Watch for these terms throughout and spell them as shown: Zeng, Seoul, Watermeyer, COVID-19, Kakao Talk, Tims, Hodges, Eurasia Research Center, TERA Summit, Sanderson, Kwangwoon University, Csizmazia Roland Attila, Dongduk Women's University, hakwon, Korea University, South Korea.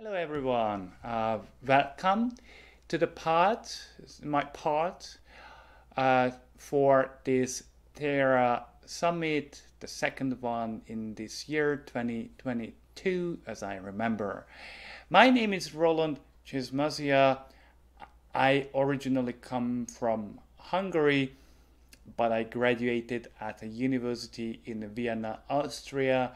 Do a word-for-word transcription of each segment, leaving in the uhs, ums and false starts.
Hello everyone, uh, welcome to the part, my part uh, for this TERA Summit, the second one in this year twenty twenty-two, as I remember. My name is Roland Csizmazia. I originally come from Hungary, but I graduated at a university in Vienna, Austria,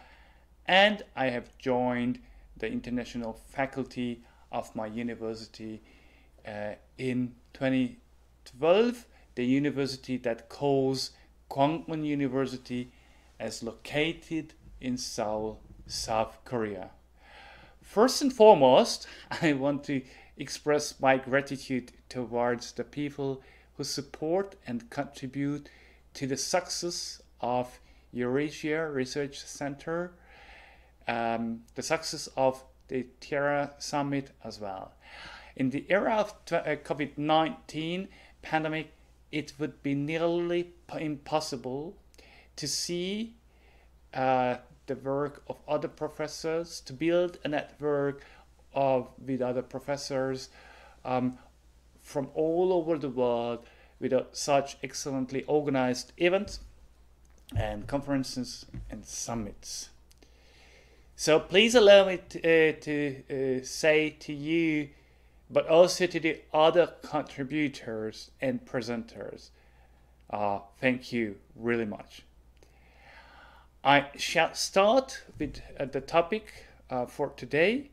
and I have joined the international faculty of my university uh, in twenty twelve. The university that calls Kwangwoon University is located in Seoul, South Korea. First and foremost, I want to express my gratitude towards the people who support and contribute to the success of Eurasia Research Center, Um, the success of the TERA Summit as well. In the era of COVID nineteen pandemic, it would be nearly impossible to see uh, the work of other professors, to build a network of with other professors um, from all over the world without such excellently organized events and conferences and summits. So please allow me to, uh, to uh, say to you, but also to the other contributors and presenters, uh, thank you really much. I shall start with uh, the topic uh, for today,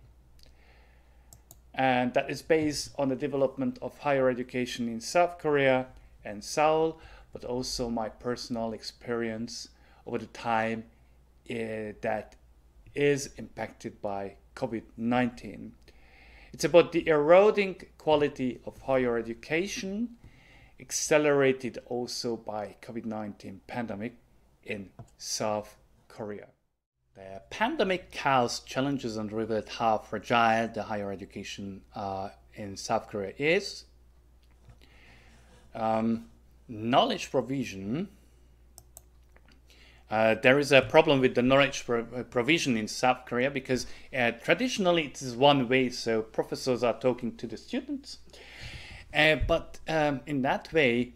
and that is based on the development of higher education in South Korea and Seoul, but also my personal experience over the time uh, that is impacted by COVID nineteen. It's about the eroding quality of higher education, accelerated also by COVID nineteen pandemic in South Korea. The pandemic caused challenges and revealed how fragile the higher education uh, in South Korea is. Um, knowledge provision. Uh, there is a problem with the knowledge pro provision in South Korea because uh, traditionally it is one way, so professors are talking to the students. Uh, but um, in that way,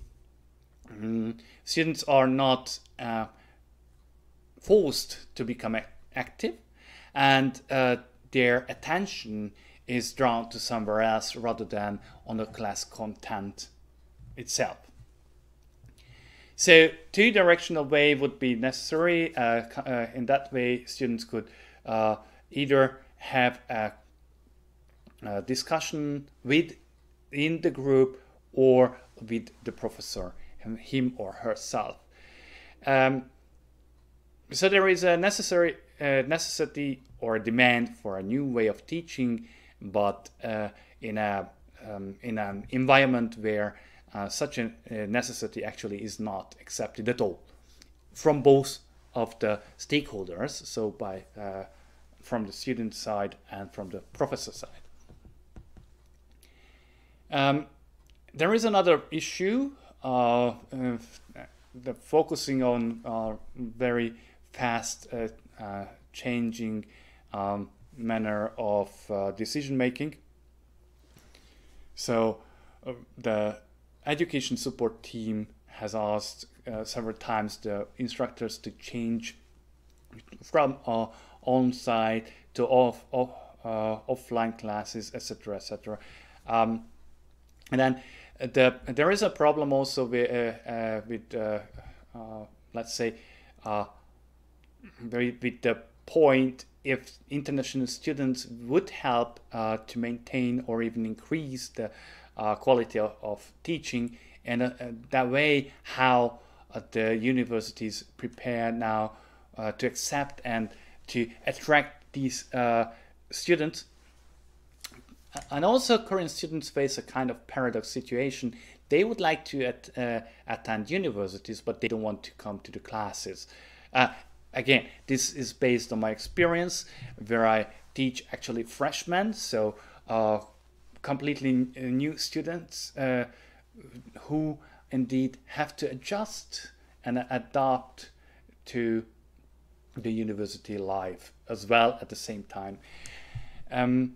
um, students are not uh, forced to become active, and uh, their attention is drawn to somewhere else rather than on the class content itself. So two directional way would be necessary. Uh, uh, in that way, students could uh, either have a, a discussion with in the group or with the professor, him or herself. Um, so there is a necessary uh, necessity or demand for a new way of teaching, but uh, in a um, in an environment where Uh, such a uh, necessity actually is not accepted at all from both of the stakeholders, so by uh, from the student side and from the professor side. Um, there is another issue, uh, uh, the focusing on uh, very fast uh, uh, changing um, manner of uh, decision making. So uh, the education support team has asked uh, several times the instructors to change from uh, on-site to off, off, uh, offline classes, et cetera, et cetera. Um, and then the, there is a problem also with, uh, uh, with uh, uh, let's say, uh, with the point if international students would help uh, to maintain or even increase the Uh, quality of, of teaching, and uh, uh, that way how uh, the universities prepare now uh, to accept and to attract these uh, students. And also Korean students face a kind of paradox situation. They would like to at, uh, attend universities, but they don't want to come to the classes. Uh, again, this is based on my experience where I teach actually freshmen, so uh, completely new students uh, who indeed have to adjust and adapt to the university life as well at the same time. Um,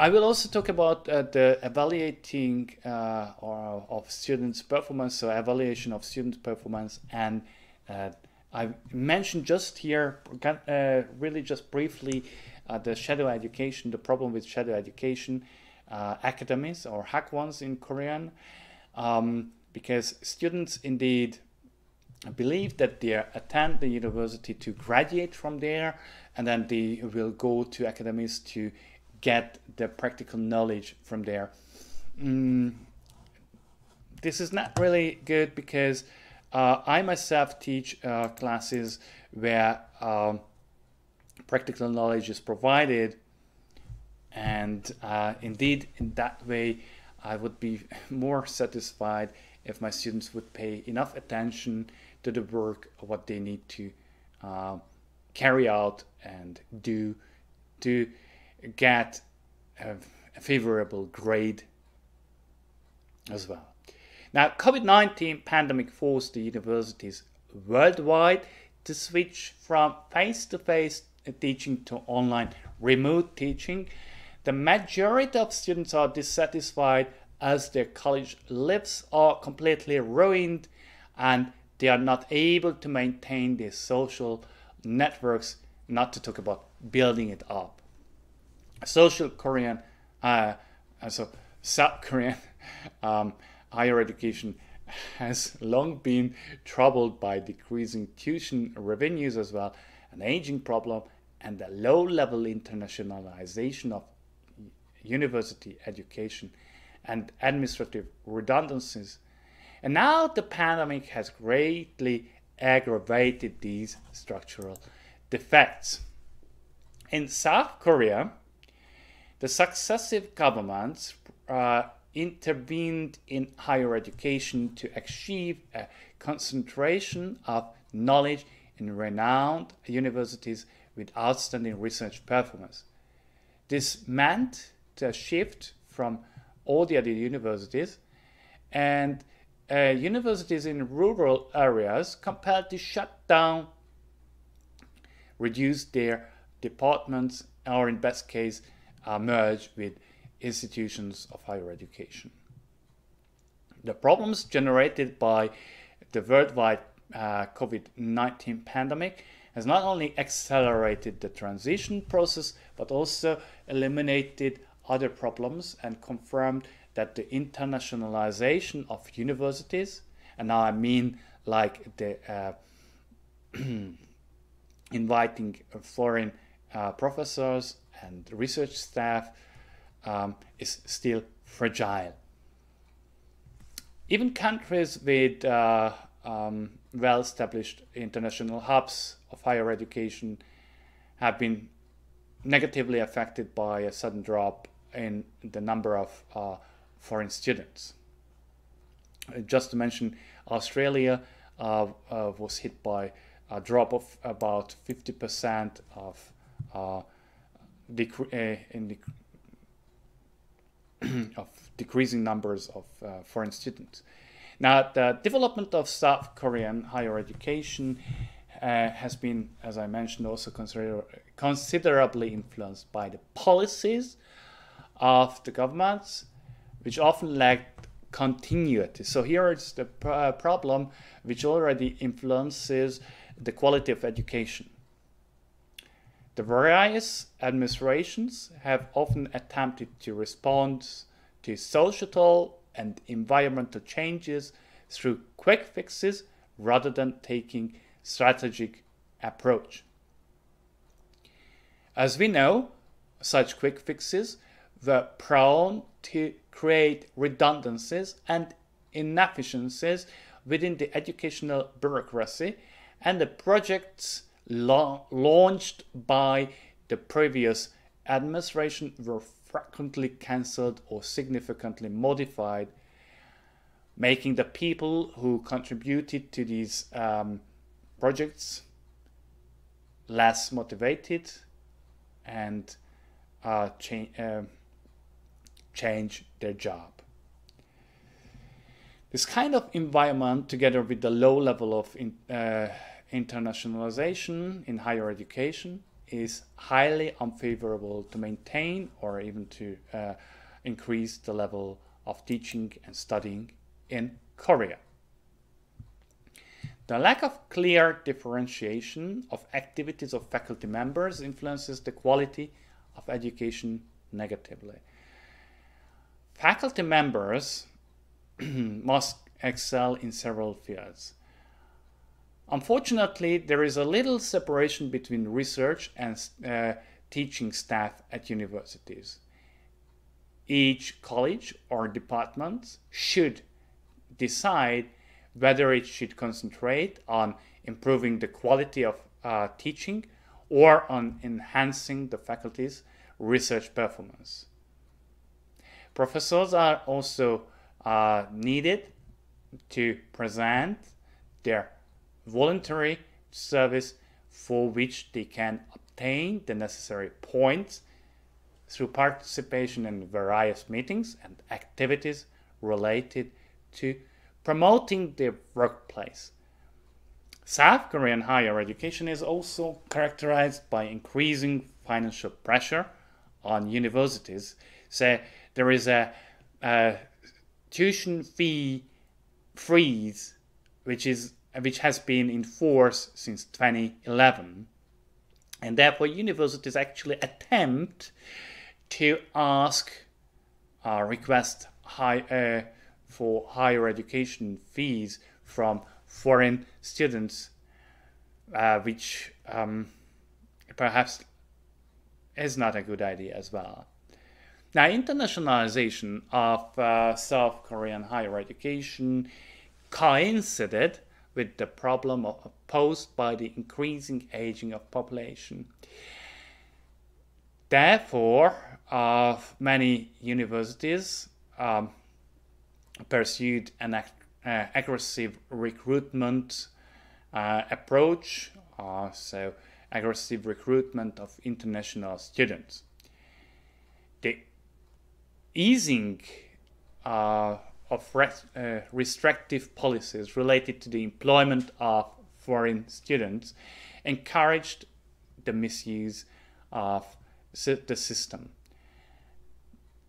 I will also talk about uh, the evaluating uh, or, of students' performance, so evaluation of student performance, and uh, I mentioned just here, uh, really just briefly, uh, the shadow education, the problem with shadow education, uh, academies or hakwons in Korean, um, because students indeed believe that they attend the university to graduate from there, and then they will go to academies to get the practical knowledge from there. Mm, this is not really good because uh, I myself teach uh, classes where uh, practical knowledge is provided, and uh, indeed in that way I would be more satisfied if my students would pay enough attention to the work of what they need to uh, carry out and do to get a favorable grade as well. Now, COVID nineteen pandemic forced the universities worldwide to switch from face-to-face teaching to online remote teaching. The majority of students are dissatisfied as their college lives are completely ruined and they are not able to maintain their social networks, not to talk about building it up. Social Korean, uh, so South Korean um, higher education has long been troubled by decreasing tuition revenues as well, an aging problem, and the low-level internationalization of university education and administrative redundancies. And now the pandemic has greatly aggravated these structural defects. In South Korea, the successive governments uh, intervened in higher education to achieve a concentration of knowledge in renowned universities with outstanding research performance. This meant a shift from all the other universities, and uh, universities in rural areas compelled to shut down, reduce their departments, or in best case, Uh, merge with institutions of higher education. The problems generated by the worldwide uh, COVID nineteen pandemic has not only accelerated the transition process, but also eliminated other problems and confirmed that the internationalization of universities, and now I mean like the uh, inviting foreign uh, professors and research staff, um, is still fragile. Even countries with uh, um, well-established international hubs of higher education have been negatively affected by a sudden drop in the number of uh, foreign students. Just to mention, Australia uh, uh, was hit by a drop of about fifty percent of uh, Decre uh, in dec of decreasing numbers of uh, foreign students. Now, the development of South Korean higher education uh, has been, as I mentioned, also consider considerably influenced by the policies of the governments, which often lacked continuity. So here is the pr problem which already influences the quality of education. The various administrations have often attempted to respond to societal and environmental changes through quick fixes rather than taking strategic approach. As we know, such quick fixes were prone to create redundancies and inefficiencies within the educational bureaucracy, and the projects launched by the previous administration were frequently cancelled or significantly modified, making the people who contributed to these um, projects less motivated and uh, cha uh, change their job. This kind of environment, together with the low level of in, uh, internationalization in higher education, is highly unfavorable to maintain or even to uh, increase the level of teaching and studying in Korea. The lack of clear differentiation of activities of faculty members influences the quality of education negatively. Faculty members must excel in several fields. Unfortunately, there is a little separation between research and uh, teaching staff at universities. Each college or department should decide whether it should concentrate on improving the quality of uh, teaching or on enhancing the faculty's research performance. Professors are also uh, needed to present their voluntary service for which they can obtain the necessary points through participation in various meetings and activities related to promoting the workplace. South Korean higher education is also characterized by increasing financial pressure on universities. So there is a, a tuition fee freeze, which is which has been in force since twenty eleven, and therefore universities actually attempt to ask, uh, request high. Uh, for higher education fees from foreign students, uh, which um, perhaps is not a good idea as well. Now, internationalization of uh, South Korean higher education coincided with the problem posed by the increasing aging of population. Therefore, uh, many universities um, pursued an uh, aggressive recruitment uh, approach, uh, so aggressive recruitment of international students. The easing uh, of res uh, restrictive policies related to the employment of foreign students encouraged the misuse of the system.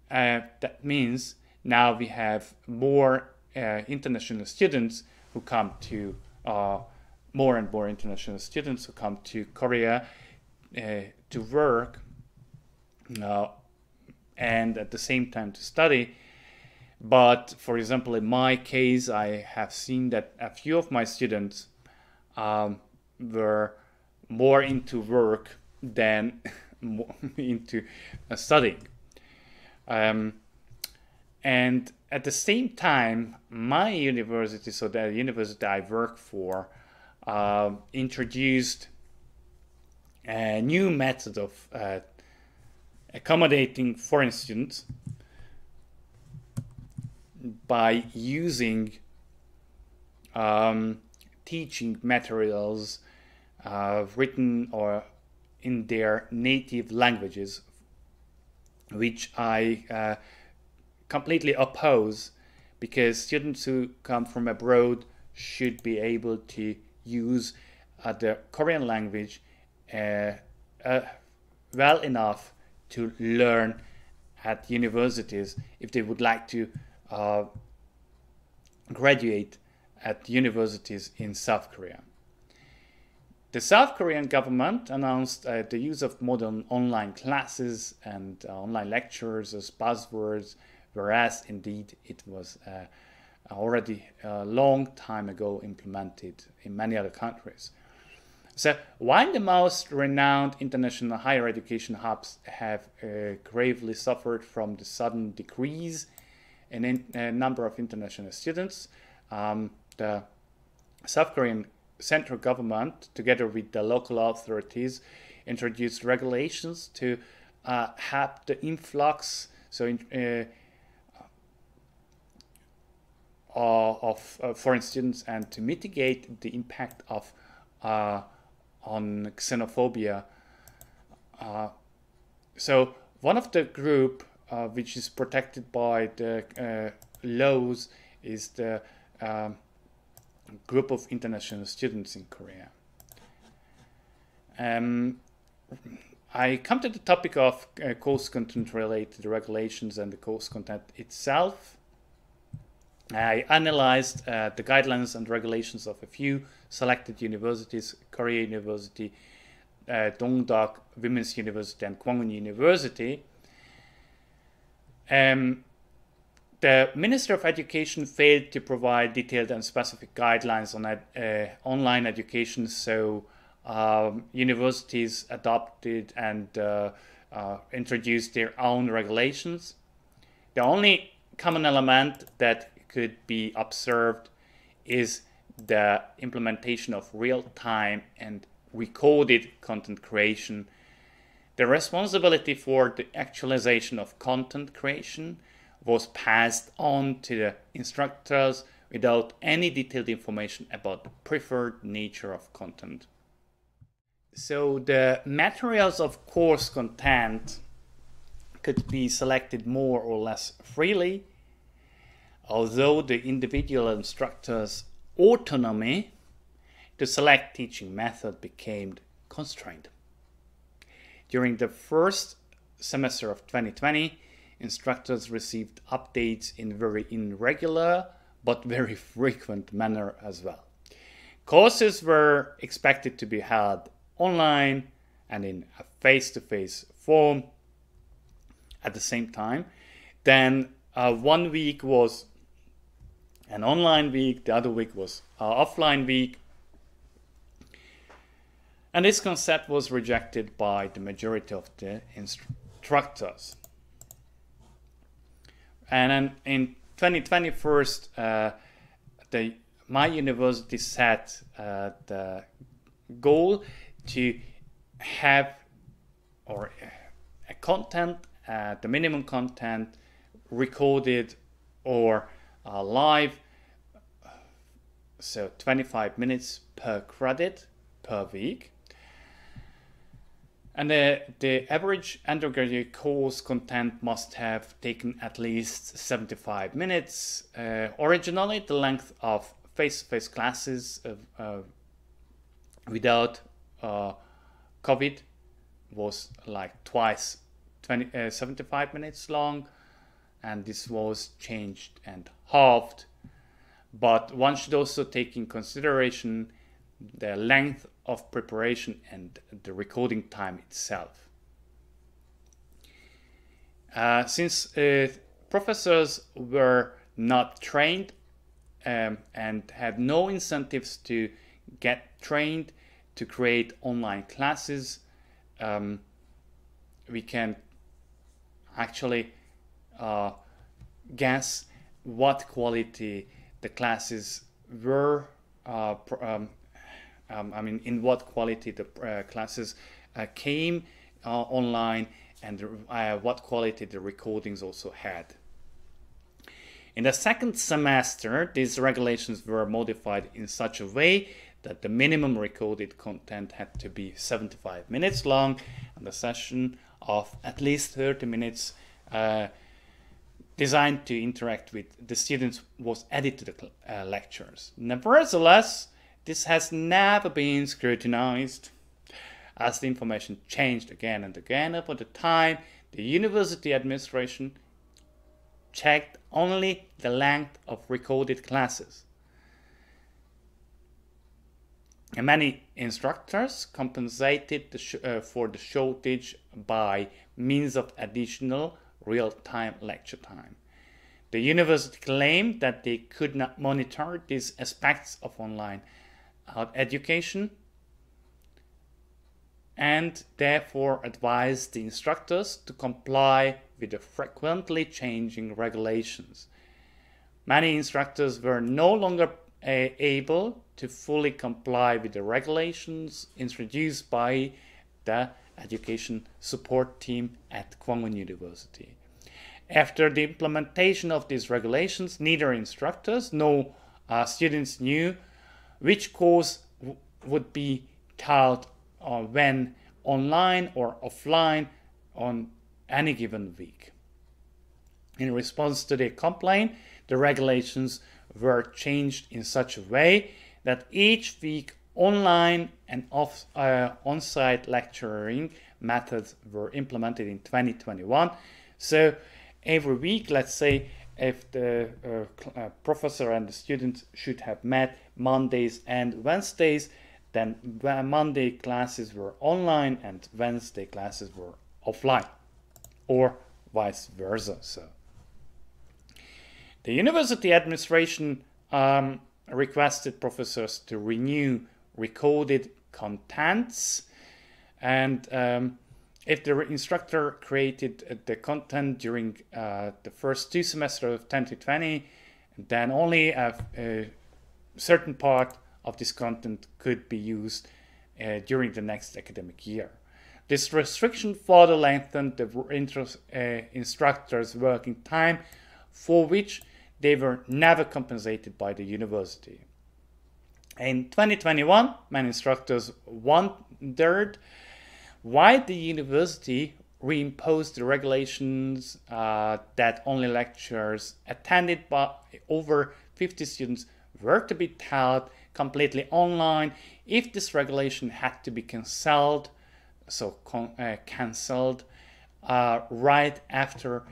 Uh, that means now we have more uh, international students who come to uh, more and more international students who come to Korea uh, to work uh, and at the same time to study. But for example, in my case, I have seen that a few of my students um, were more into work than into uh, studying. Um, And at the same time, my university, so the university I work for, uh, introduced a new method of uh, accommodating foreign students by using um, teaching materials uh, written or in their native languages, which I uh, completely oppose, because students who come from abroad should be able to use uh, the Korean language uh, uh, well enough to learn at universities if they would like to uh, graduate at universities in South Korea. The South Korean government announced uh, the use of modern online classes and uh, online lectures as buzzwords, whereas indeed it was uh, already a long time ago implemented in many other countries. So while the most renowned international higher education hubs have uh, gravely suffered from the sudden decrease in a uh, number of international students, um, the South Korean central government, together with the local authorities, introduced regulations to uh, help the influx, so in, uh, of uh, foreign students, and to mitigate the impact of uh, on xenophobia. Uh, so one of the group uh, which is protected by the uh, laws is the um, group of international students in Korea. Um, I come to the topic of uh, course content related regulations and the course content itself. I analyzed uh, the guidelines and regulations of a few selected universities, Korea University, uh, Dongduk Women's University, and Kwangwoon University. Um, the Minister of Education failed to provide detailed and specific guidelines on ed uh, online education, so um, universities adopted and uh, uh, introduced their own regulations. The only common element that could be observed is the implementation of real-time and recorded content creation. The responsibility for the actualization of content creation was passed on to the instructors without any detailed information about the preferred nature of content. So the materials of course content could be selected more or less freely, although the individual instructor's autonomy to select teaching method became constrained. During the first semester of twenty twenty, instructors received updates in very irregular but very frequent manner as well. Courses were expected to be held online and in a face-to-face form at the same time. Then uh, one week was an online week, the other week was an offline week. And this concept was rejected by the majority of the instructors. And then in twenty twenty-one, uh, the, my university set uh, the goal to have or a content, uh, the minimum content recorded or uh, live, so twenty-five minutes per credit per week. And the, the average undergraduate course content must have taken at least seventy-five minutes. Uh, originally, the length of face-to-face classes of, uh, without uh, COVID was like twice, seventy-five minutes long, and this was changed and halved. But one should also take in consideration the length of preparation and the recording time itself. Uh, since uh, professors were not trained um, and had no incentives to get trained to create online classes, um, we can actually uh, guess what quality the classes were uh, pr um, Um, I mean, in what quality the uh, classes uh, came uh, online and uh, what quality the recordings also had. In the second semester, these regulations were modified in such a way that the minimum recorded content had to be seventy-five minutes long and a session of at least thirty minutes uh, designed to interact with the students was added to the uh, lectures. Nevertheless, this has never been scrutinized, as the information changed again and again. Over the time, the university administration checked only the length of recorded classes. And many instructors compensated the sh uh, for the shortage by means of additional real-time lecture time. The university claimed that they could not monitor these aspects of online education and therefore advised the instructors to comply with the frequently changing regulations. Many instructors were no longer uh, able to fully comply with the regulations introduced by the education support team at Kwangwoon University. After the implementation of these regulations, neither instructors nor uh, students knew which course would be taught uh, when online or offline on any given week. In response to their complaint, the regulations were changed in such a way that each week Online and off, uh, on-site lecturing methods were implemented in twenty twenty-one. So every week, let's say, if the uh, uh, professor and the students should have met Mondays and Wednesdays, then Monday classes were online and Wednesday classes were offline, or vice versa. So the university administration um, requested professors to renew recorded contents, and um, if the instructor created the content during uh, the first two semesters of twenty twenty, then only a, a certain part of this content could be used uh, during the next academic year. This restriction further lengthened the interest, uh, instructor's working time, for which they were never compensated by the university. In twenty twenty-one, many instructors wondered why the university reimposed the regulations uh, that only lectures attended by over fifty students were to be held completely online, if this regulation had to be cancelled, so con uh, cancelled uh, right after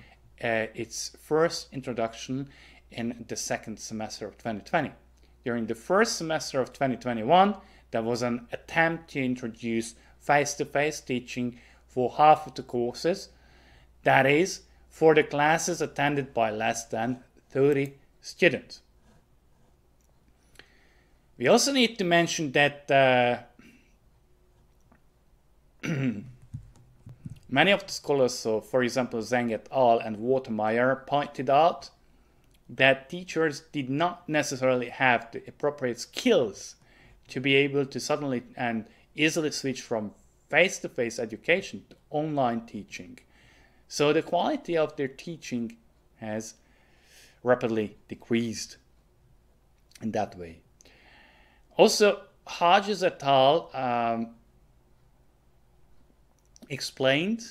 uh, its first introduction in the second semester of twenty twenty. During the first semester of twenty twenty-one, there was an attempt to introduce face-to-face teaching for half of the courses, that is, for the classes attended by less than thirty students. We also need to mention that uh, many of the scholars, so for example Zeng et al. And Watermeyer, pointed out that teachers did not necessarily have the appropriate skills to be able to suddenly and easily switch from face-to-face education to online teaching. So the quality of their teaching has rapidly decreased in that way. Also, Hodges et al. Um, explained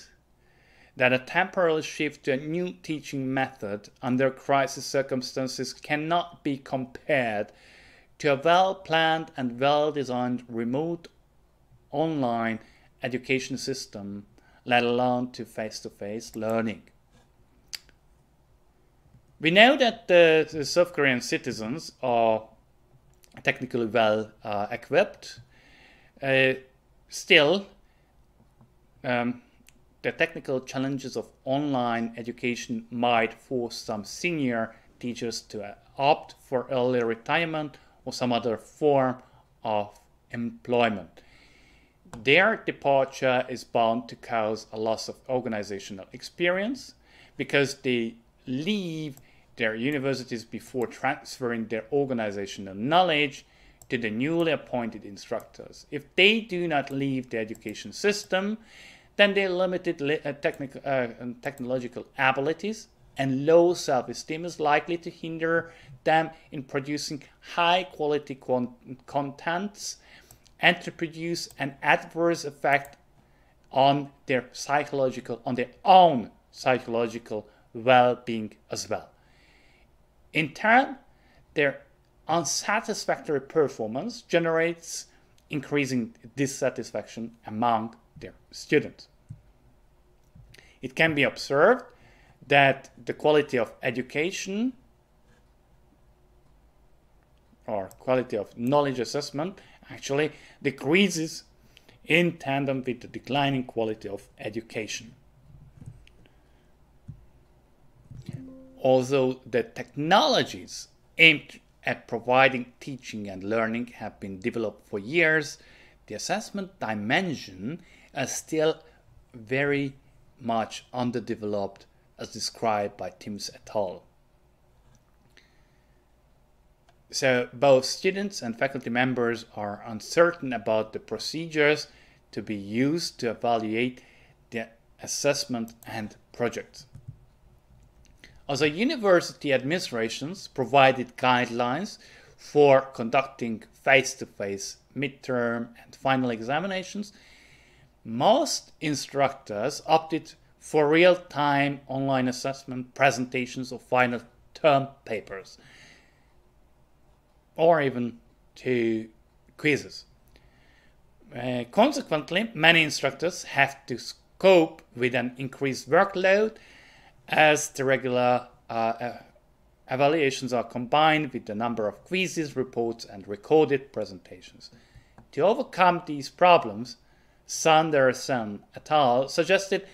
that a temporary shift to a new teaching method under crisis circumstances cannot be compared to a well-planned and well-designed remote online education system, let alone to face-to-face learning. We know that the, the South Korean citizens are technically well uh, equipped. Uh, still, um, the technical challenges of online education might force some senior teachers to uh, opt for early retirement or some other form of employment. Their departure is bound to cause a loss of organizational experience, because they leave their universities before transferring their organizational knowledge to the newly appointed instructors. If they do not leave the education system, then their limited technical, uh, technological abilities and low self-esteem is likely to hinder them in producing high-quality con contents and to produce an adverse effect on their psychological, on their own psychological well-being as well. In turn, their unsatisfactory performance generates increasing dissatisfaction among their students. It can be observed that the quality of education or quality of knowledge assessment actually decreases in tandem with the declining quality of education. Although the technologies aimed at providing teaching and learning have been developed for years, the assessment dimension is still very much underdeveloped, as described by Tims et al. So both students and faculty members are uncertain about the procedures to be used to evaluate the assessment and projects. Also, university administrations provided guidelines for conducting face-to-face midterm and final examinations. Most instructors opted for real-time online assessment, presentations, or final term papers, or even to quizzes. Uh, consequently, many instructors have to cope with an increased workload as the regular uh, uh, evaluations are combined with the number of quizzes, reports, and recorded presentations. To overcome these problems, Sanderson et al. Suggested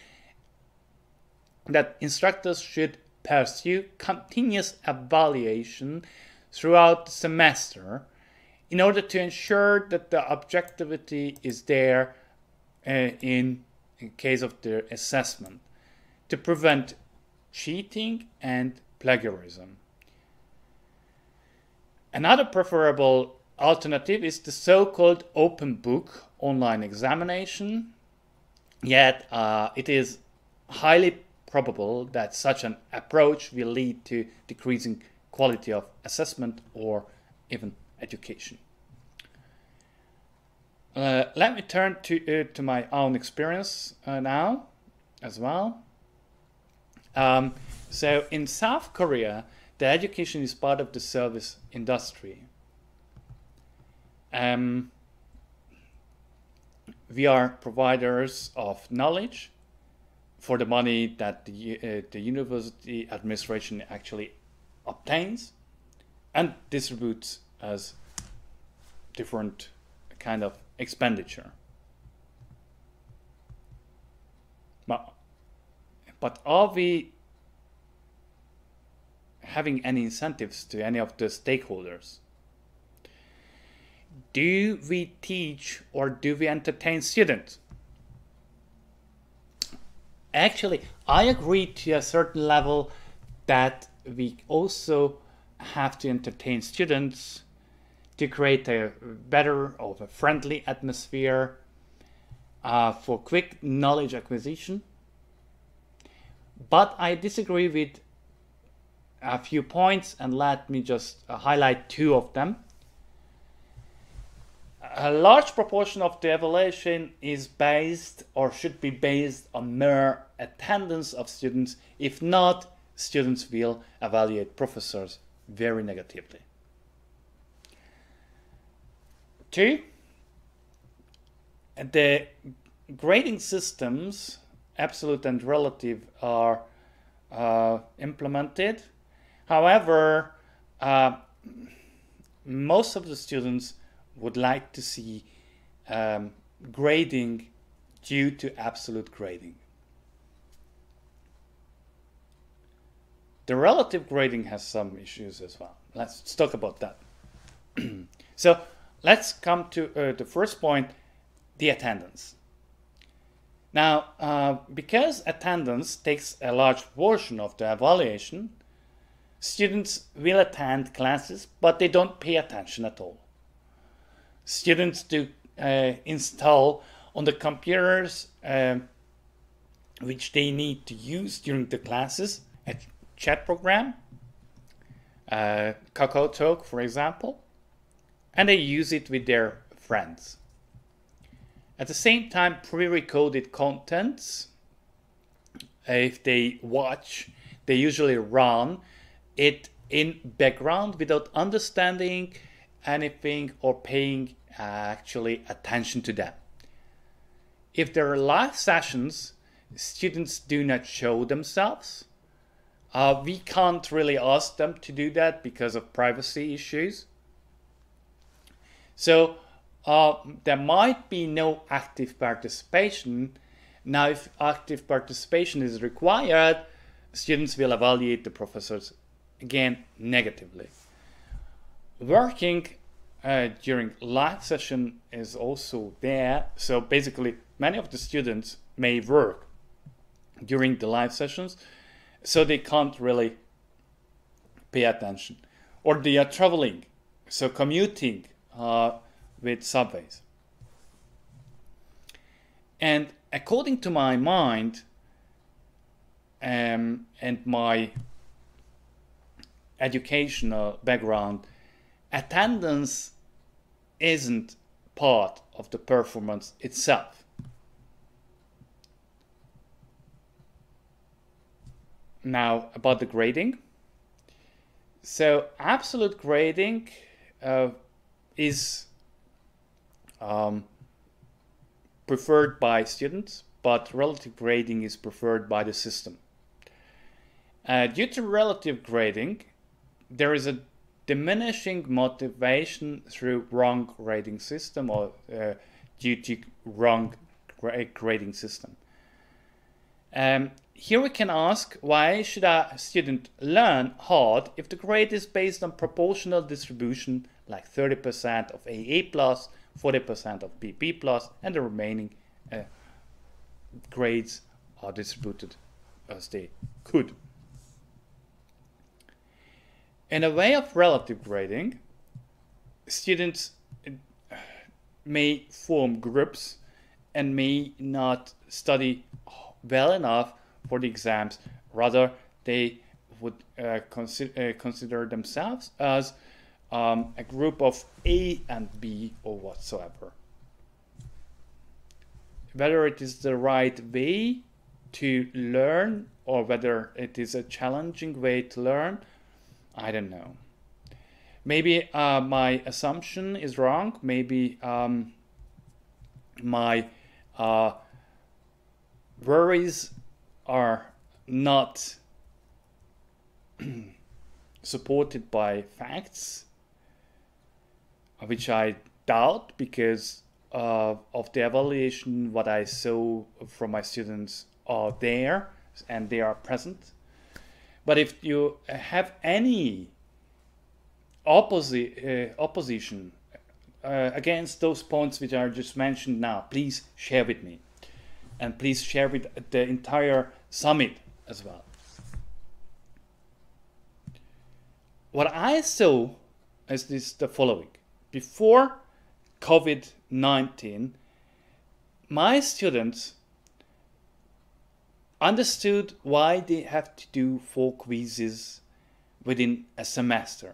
that instructors should pursue continuous evaluation throughout the semester in order to ensure that the objectivity is there uh, in, in case of the assessment, to prevent cheating and plagiarism. Another preferable alternative is the so-called open book online examination, yet uh, it is highly probable that such an approach will lead to decreasing quality of assessment or even education. Uh, let me turn to, uh, to my own experience uh, now as well. Um, so in South Korea, the education is part of the service industry. Um, we are providers of knowledge for the money that the, uh, the university administration actually obtains and distributes as different kind of expenditure. But, but are we having any incentives to any of the stakeholders? Do we teach or do we entertain students? Actually, I agree to a certain level that we also have to entertain students to create a better or a friendly atmosphere uh, for quick knowledge acquisition. But I disagree with a few points, and let me just uh, highlight two of them. A large proportion of the evaluation is based or should be based on mere attendance of students. If not, students will evaluate professors very negatively. Two, the grading systems, absolute and relative, are uh, implemented. However, uh, most of the students would like to see um, grading due to absolute grading. The relative grading has some issues as well. Let's talk about that. So, let's come to uh, the first point, the attendance. Now, uh, because attendance takes a large portion of the evaluation, students will attend classes, but they don't pay attention at all. Students do uh, install on the computers, uh, which they need to use during the classes, a chat program, uh, Kakao Talk, for example, and they use it with their friends. At the same time, pre-recorded contents, if they watch, they usually run it in background without understanding anything or paying uh, actually attention to them. If there are live sessions, students do not show themselves. Uh, we can't really ask them to do that because of privacy issues. So uh, there might be no active participation. Now, if active participation is required, students will evaluate the professors again negatively. Working uh, during live session is also there. So basically, many of the students may work during the live sessions, so they can't really pay attention. Or they are traveling, so commuting Uh, with subways. And according to my mind um, and my educational background, attendance isn't part of the performance itself. Now, about the grading. So absolute grading uh, is um, preferred by students, but relative grading is preferred by the system. Uh, due to relative grading, there is a diminishing motivation through wrong grading system or uh, due to wrong gra grading system. Um, here we can ask, why should a student learn hard if the grade is based on proportional distribution like thirty percent of A A plus, forty percent of B B plus, and the remaining uh, grades are distributed as they could. In a way of relative grading, students may form groups and may not study well enough for the exams. Rather, they would uh, consider, uh, consider themselves as um, a group of A and B or whatsoever. Whether it is the right way to learn or whether it is a challenging way to learn, I don't know. Maybe uh, my assumption is wrong. Maybe um, my uh, worries are not supported by facts, which I doubt because uh, of the evaluation, what I saw from my students are there and they are present. But if you have any opposi uh, opposition uh, against those points which are just mentioned now, please share with me. And please share with the entire summit as well. What I saw is this, the following. Before COVID nineteen, my students understood why they have to do four quizzes within a semester.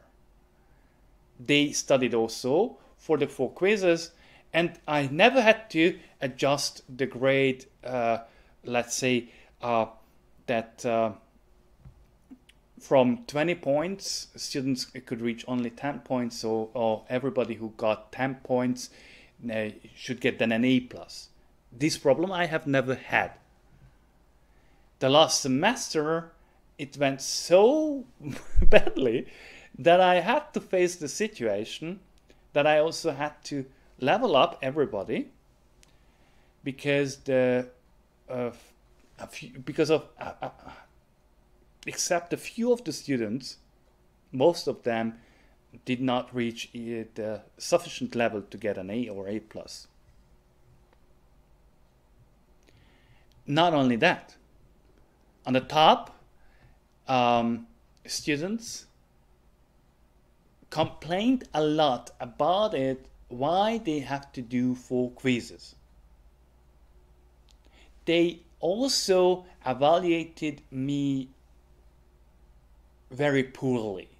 They studied also for the four quizzes, and I never had to adjust the grade, uh, let's say, uh, that uh, from twenty points, students could reach only ten points, or, or everybody who got ten points uh, should get then an A plus. This problem I have never had. The last semester, it went so badly that I had to face the situation that I also had to level up everybody because the uh, a few, because of uh, uh, except a few of the students, most of them did not reach the sufficient level to get an A or A plus. Not only that. On the top, um, students complained a lot about it, why they have to do four quizzes. They also evaluated me very poorly.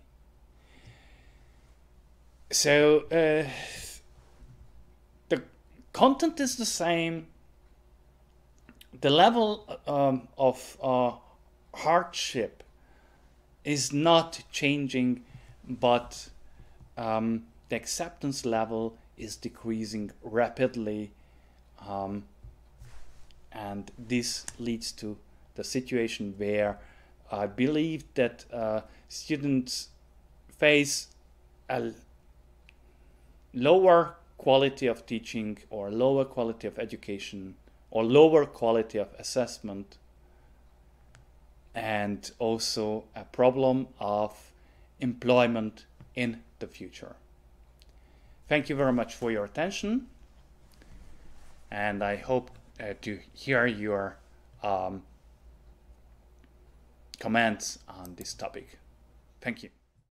So uh, the content is the same. The level um, of uh, hardship is not changing, but um, the acceptance level is decreasing rapidly. Um, and this leads to the situation where I believe that uh, students face a lower quality of teaching or lower quality of education, or lower quality of assessment, and also a problem of employment in the future. Thank you very much for your attention, and I hope uh, to hear your um, comments on this topic. Thank you.